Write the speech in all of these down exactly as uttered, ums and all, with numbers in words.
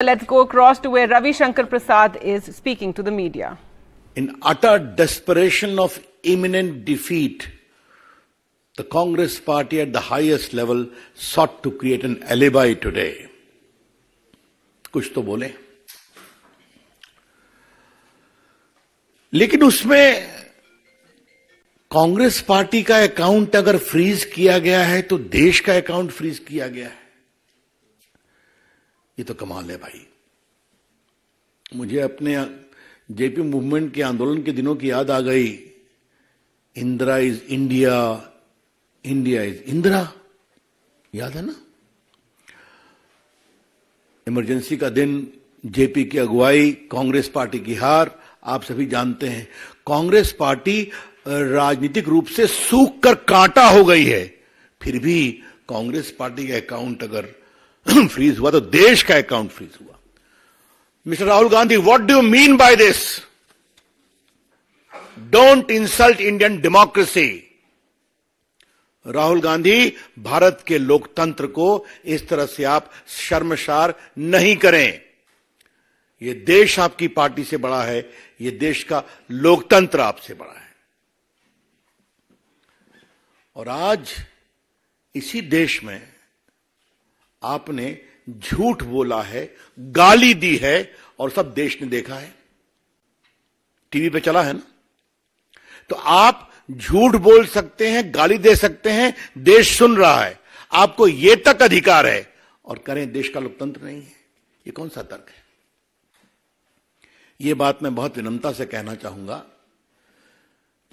Let's go across to where Ravi Shankar Prasad is speaking to the media. In utter desperation of imminent defeat, the Congress party at the highest level sought to create an alibi today. कुछ तो बोले, लेकिन उसमें Congress party का account अगर freeze किया गया है तो देश का अकाउंट फ्रीज किया गया है। ये तो कमाल है भाई। मुझे अपने जेपी मूवमेंट के आंदोलन के दिनों की याद आ गई। Indira is India, India is Indira, याद है ना? इमरजेंसी का दिन, जेपी की अगुवाई, कांग्रेस पार्टी की हार, आप सभी जानते हैं। कांग्रेस पार्टी राजनीतिक रूप से सूख कर कांटा हो गई है, फिर भी कांग्रेस पार्टी का अकाउंट अगर फ्रीज हुआ तो देश का अकाउंट फ्रीज हुआ। Mister Rahul Gandhi, what do you mean by this? Don't insult Indian democracy. Rahul Gandhi, Bharat के लोकतंत्र को इस तरह से आप शर्मसार नहीं करें। यह देश आपकी पार्टी से बड़ा है, यह देश का लोकतंत्र आपसे बड़ा है। और आज इसी देश में आपने झूठ बोला है, गाली दी है, और सब देश ने देखा है, टीवी पे चला है ना। तो आप झूठ बोल सकते हैं, गाली दे सकते हैं, देश सुन रहा है, आपको यह तक अधिकार है, और करें देश का लोकतंत्र नहीं है। यह कौन सा तर्क है? यह बात मैं बहुत विनम्रता से कहना चाहूंगा।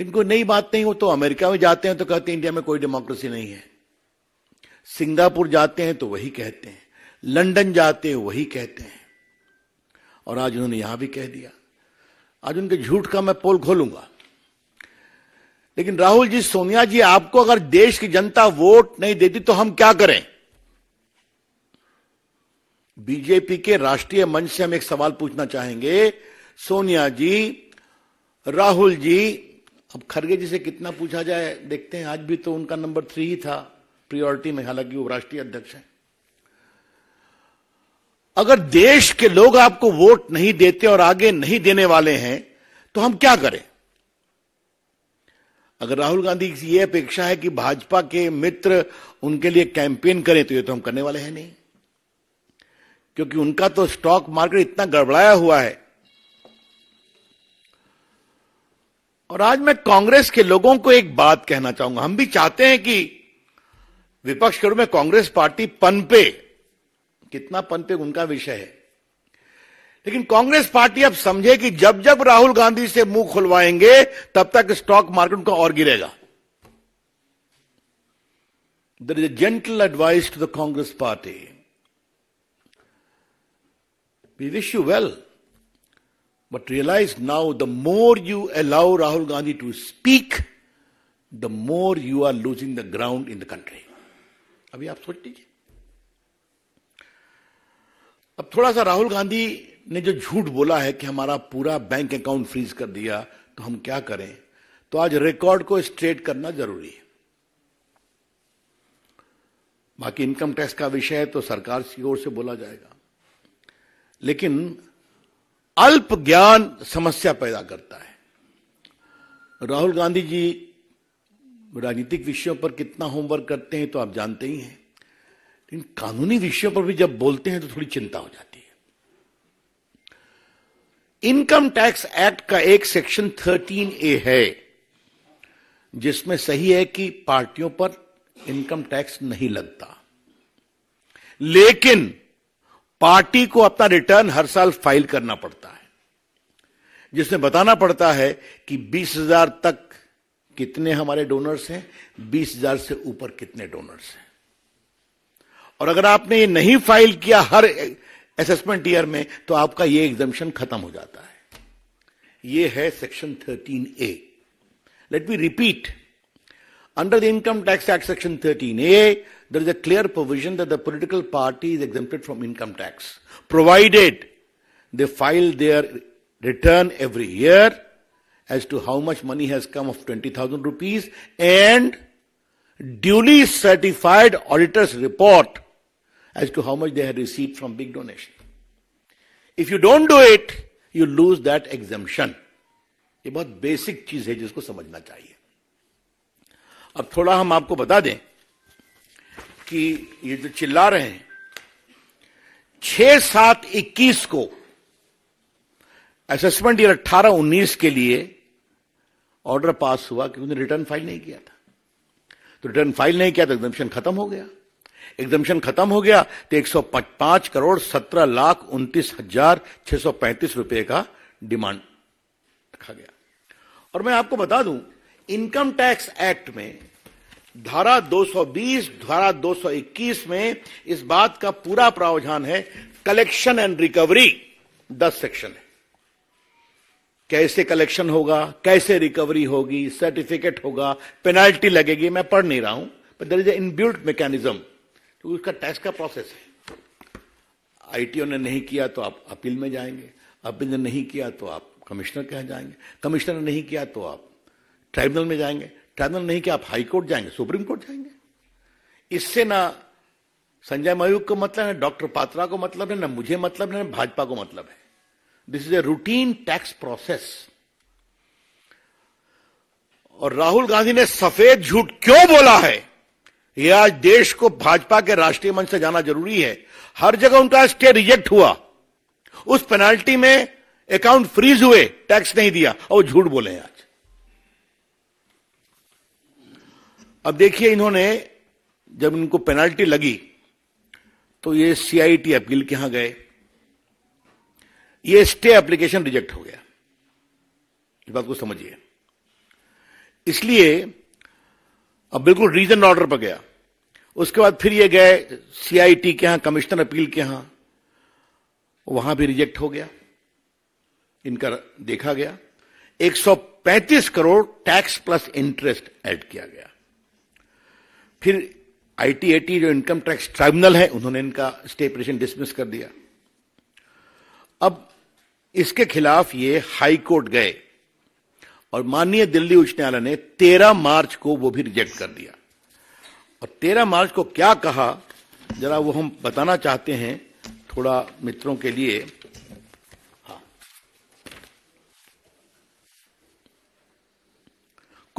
इनको नई बात नहीं हो तो अमेरिका में जाते हैं तो कहते हैं इंडिया में कोई डेमोक्रेसी नहीं है, सिंगापुर जाते हैं तो वही कहते हैं, लंदन जाते हैं वही कहते हैं, और आज उन्होंने यहां भी कह दिया। आज उनके झूठ का मैं पोल खोलूंगा। लेकिन राहुल जी, सोनिया जी, आपको अगर देश की जनता वोट नहीं देती तो हम क्या करें? बीजेपी के राष्ट्रीय मंच से हम एक सवाल पूछना चाहेंगे। सोनिया जी, राहुल जी, अब खड़गे जी से कितना पूछा जाए देखते हैं। आज भी तो उनका नंबर थ्री ही था प्रायोरिटी में, हालांकि वो राष्ट्रीय अध्यक्ष हैं। अगर देश के लोग आपको वोट नहीं देते और आगे नहीं देने वाले हैं तो हम क्या करें? अगर राहुल गांधी की ये अपेक्षा है कि भाजपा के मित्र उनके लिए कैंपेन करें, तो ये तो हम करने वाले हैं नहीं, क्योंकि उनका तो स्टॉक मार्केट इतना गड़बड़ाया हुआ है। और आज मैं कांग्रेस के लोगों को एक बात कहना चाहूंगा। हम भी चाहते हैं कि विपक्ष के रूप में कांग्रेस पार्टी पनपे, कितना पनपे उनका विषय है, लेकिन कांग्रेस पार्टी अब समझे कि जब जब राहुल गांधी से मुंह खुलवाएंगे तब तक स्टॉक मार्केट उनका और गिरेगा। There is a gentle advice to the Congress party, we wish you well, but realise now the more you allow Rahul Gandhi to speak, the more you are losing the ground in the country. अभी आप सोच लीजिए। अब थोड़ा सा राहुल गांधी ने जो झूठ बोला है कि हमारा पूरा बैंक अकाउंट फ्रीज कर दिया तो हम क्या करें, तो आज रिकॉर्ड को स्ट्रेट करना जरूरी है। बाकी इनकम टैक्स का विषय है तो सरकार की ओर से बोला जाएगा, लेकिन अल्प ज्ञान समस्या पैदा करता है। राहुल गांधी जी राजनीतिक विषयों पर कितना होमवर्क करते हैं तो आप जानते ही हैं, लेकिन कानूनी विषयों पर भी जब बोलते हैं तो थोड़ी चिंता हो जाती है। इनकम टैक्स एक्ट का एक सेक्शन थर्टीन ए है जिसमें सही है कि पार्टियों पर इनकम टैक्स नहीं लगता, लेकिन पार्टी को अपना रिटर्न हर साल फाइल करना पड़ता है, जिसमें बताना पड़ता है कि बीस हजार तक कितने हमारे डोनर्स हैं, बीस हजार से ऊपर कितने डोनर्स हैं। और अगर आपने ये नहीं फाइल किया हर असेसमेंट ईयर में तो आपका ये एग्जम्पशन खत्म हो जाता है। ये है section thirteen A. Let me repeat, under the income tax act section thirteen A there is a clear provision that the political party is exempted from income tax provided they file their return every year as to how much money has come of twenty thousand rupees and duly certified auditor's report as to how much they have received from big donation. If you don't do it, you lose that exemption. ये बहुत basic चीज है जिसको समझना चाहिए। अब थोड़ा हम आपको बता दें कि ये जो चिल्ला रहे हैं, छह सात इक्कीस को असेसमेंट ईयर अट्ठारह उन्नीस के लिए ऑर्डर पास हुआ क्योंकि उन्होंने रिटर्न फाइल नहीं किया था। तो रिटर्न फाइल नहीं किया तो एग्जम्पशन खत्म हो गया। एग्जम्पशन खत्म हो गया तो एक सौ पांच करोड़ सत्रह लाख उनतीस हजार छह सौ पैंतीस रुपए का डिमांड रखा गया। और मैं आपको बता दूं, इनकम टैक्स एक्ट में धारा दो सौ बीस, धारा दो सौ इक्कीस में इस बात का पूरा प्रावधान है। कलेक्शन एंड रिकवरी दस सेक्शन है। कैसे कलेक्शन होगा, कैसे रिकवरी होगी, सर्टिफिकेट होगा, पेनाल्टी लगेगी, मैं पढ़ नहीं रहा हूं, पर there is a inbuilt mechanism. तो उसका टैक्स का प्रोसेस है। आईटीओ ने नहीं किया तो आप अपील में जाएंगे, अपील ने नहीं किया तो आप कमिश्नर के यहाँ जाएंगे, कमिश्नर ने नहीं किया तो आप ट्राइब्यूनल में जाएंगे, ट्राइब्यूनल नहीं किया आप हाई कोर्ट जाएंगे, सुप्रीम कोर्ट जाएंगे। इससे ना संजय मयूख को मतलब है, डॉक्टर पात्रा को मतलब है, ना मुझे मतलब है, ना भाजपा को मतलब है। This is a routine tax process. और राहुल गांधी ने सफेद झूठ क्यों बोला है, यह आज देश को भाजपा के राष्ट्रीय मंच से जाना जरूरी है। हर जगह उनका स्टे रिजेक्ट हुआ, उस पेनाल्टी में अकाउंट फ्रीज हुए, टैक्स नहीं दिया, और वो झूठ बोले हैं आज। अब देखिए, इन्होंने जब इनको पेनाल्टी लगी तो ये सीआईटी अपील के यहां गए, ये स्टे एप्लीकेशन रिजेक्ट हो गया। इस बात को समझिए। इसलिए अब बिल्कुल रीजन ऑर्डर पर गया। उसके बाद फिर ये गए सीआईटी के यहां, कमिश्नर अपील के यहां, वहां भी रिजेक्ट हो गया, इनका देखा गया। एक सौ पैंतीस crore tax plus interest add किया गया। फिर आईटीएट जो इनकम टैक्स ट्राइब्यूनल है, उन्होंने इनका स्टे पिटीशन डिसमिस कर दिया। अब इसके खिलाफ ये हाई कोर्ट गए और माननीय दिल्ली उच्च न्यायालय ने तेरह मार्च को वो भी रिजेक्ट कर दिया। और तेरह मार्च को क्या कहा, जरा वो हम बताना चाहते हैं थोड़ा मित्रों के लिए।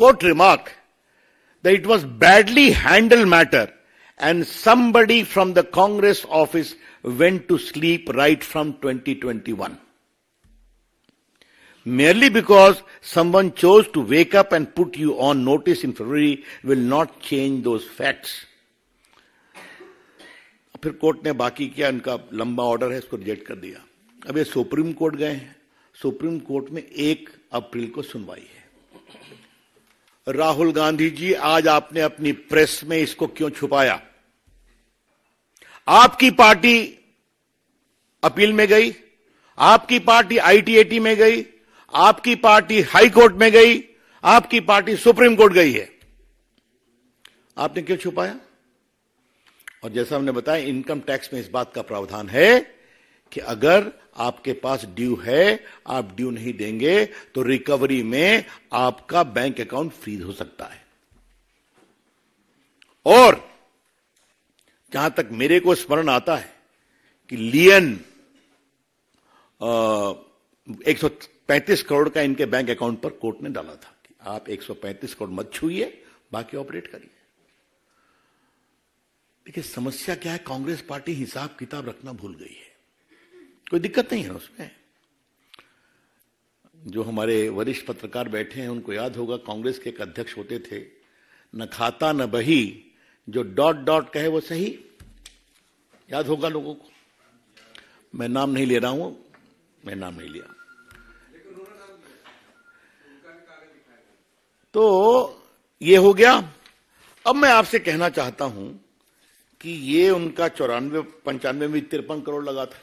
Court remarked that it was badly handled matter and somebody from the Congress office went to sleep right from twenty twenty-one. Merely because someone chose to wake up and put you on notice in February will not change those facts. फिर court ने बाकी किया, उनका लंबा order है, इसको reject कर दिया। अब ये सुप्रीम कोर्ट गए हैं। सुप्रीम कोर्ट में एक अप्रैल को सुनवाई है। राहुल गांधी जी, आज आपने अपनी प्रेस में इसको क्यों छुपाया? आपकी पार्टी अपील में गई, आपकी पार्टी आईटीएटी में गई, आपकी पार्टी हाई कोर्ट में गई, आपकी पार्टी सुप्रीम कोर्ट गई है, आपने क्यों छुपाया? और जैसा हमने बताया, इनकम टैक्स में इस बात का प्रावधान है कि अगर आपके पास ड्यू है, आप ड्यू नहीं देंगे तो रिकवरी में आपका बैंक अकाउंट फ्रीज हो सकता है। और जहां तक मेरे को स्मरण आता है कि लियन एक सौ पैंतीस करोड़ का इनके बैंक अकाउंट पर कोर्ट ने डाला था कि आप एक सौ पैंतीस करोड़ मत छूइए, बाकी ऑपरेट करिए। देखिए समस्या क्या है, कांग्रेस पार्टी हिसाब किताब रखना भूल गई है। कोई दिक्कत नहीं है उसमें। जो हमारे वरिष्ठ पत्रकार बैठे हैं उनको याद होगा, कांग्रेस के एक अध्यक्ष होते थे, न खाता न बही, जो डॉट डॉट कहे वो सही। याद होगा लोगों को। मैं नाम नहीं ले रहा हूं, मैं नाम नहीं लिया। तो ये हो गया। अब मैं आपसे कहना चाहता हूं कि ये उनका चौरानवे पंचानवे में तिरपन करोड़ लगा था,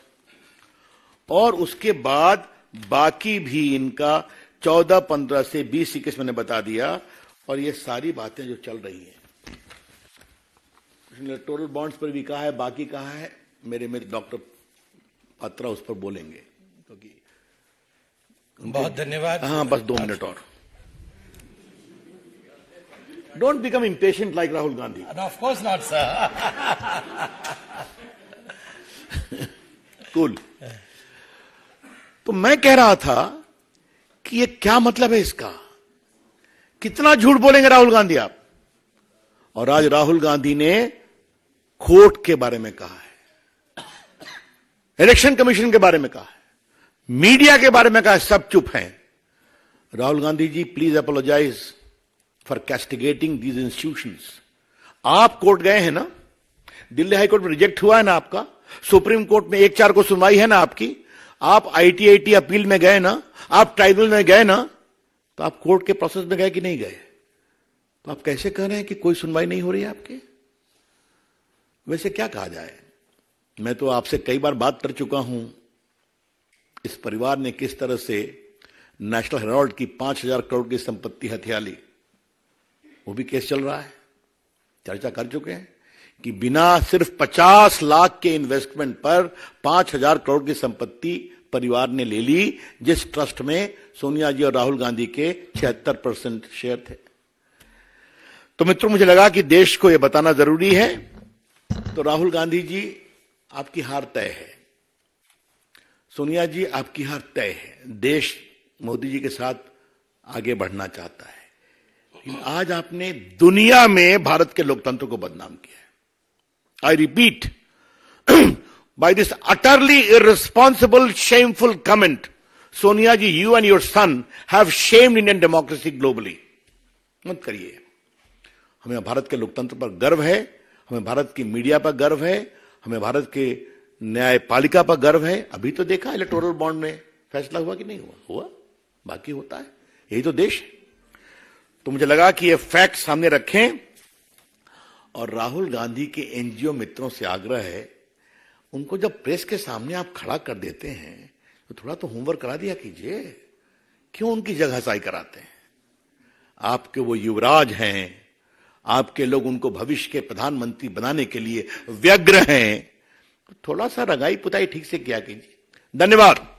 और उसके बाद बाकी भी इनका चौदह पंद्रह से बीस इक्कीस मैंने बता दिया। और ये सारी बातें जो चल रही हैं, इलेक्टोरल बॉन्ड्स पर भी कहा है, बाकी कहा है, मेरे मेरे डॉक्टर पात्रा उस पर बोलेंगे क्योंकि तो बहुत धन्यवाद। हाँ, बस दो मिनट और। Don't become impatient like Rahul Gandhi. Of course not sir. Cool. तो मैं कह रहा था कि ये क्या मतलब है इसका, कितना झूठ बोलेंगे राहुल गांधी आप। और आज राहुल गांधी ने कोर्ट के बारे में कहा है, इलेक्शन कमीशन के बारे में कहा है, मीडिया के बारे में कहा है, सब चुप हैं। Rahul Gandhi ji, please apologise for castigating these institutions. आप कोर्ट गए हैं ना, दिल्ली हाई कोर्ट में रिजेक्ट हुआ है ना आपका, सुप्रीम कोर्ट में एक चार को सुनवाई है ना आपकी, आप I T A T appeal में गए ना, आप ट्राइबल में गए ना, तो आप कोर्ट के प्रोसेस में गए कि नहीं गए। तो आप कैसे कह रहे हैं कि कोई सुनवाई नहीं हो रही है आपके। वैसे क्या कहा जाए, मैं तो आपसे कई बार बात कर चुका हूं, इस परिवार ने किस तरह से नेशनल हेराल्ड की पांच हजार करोड़ की संपत्ति हथिया ली, वो भी केस चल रहा है। चर्चा कर चुके हैं कि बिना सिर्फ पचास लाख के इन्वेस्टमेंट पर पांच हजार करोड़ की संपत्ति परिवार ने ले ली, जिस ट्रस्ट में सोनिया जी और राहुल गांधी के छिहत्तर परसेंट शेयर थे। तो मित्रों, मुझे लगा कि देश को यह बताना जरूरी है। तो राहुल गांधी जी, आपकी हार तय है, सोनिया जी आपकी हार तय है, देश मोदी जी के साथ आगे बढ़ना चाहता है, लेकिन आज आपने दुनिया में भारत के लोकतंत्र को बदनाम किया है। I repeat, by this utterly irresponsible, shameful comment, Sonia ji, you and your son have shamed Indian democracy globally. मत करिए। हमें भारत के लोकतंत्र पर गर्व है, हमें भारत की मीडिया पर गर्व है, हमें भारत के न्यायपालिका पर गर्व है। अभी तो देखा इलेक्टोरल बॉन्ड में फैसला हुआ कि नहीं हुआ, हुआ, बाकी होता है, यही तो देश है। तो मुझे लगा कि ये फैक्ट सामने रखें। और राहुल गांधी के एनजीओ मित्रों से आग्रह है, उनको जब प्रेस के सामने आप खड़ा कर देते हैं तो थोड़ा तो होमवर्क करा दिया कीजिए, क्यों उनकी जगह हसाई कराते हैं। आपके वो युवराज हैं, आपके लोग उनको भविष्य के प्रधानमंत्री बनाने के लिए व्यग्र हैं, तो थोड़ा सा रगाई पुताई ठीक से किया कीजिए। धन्यवाद।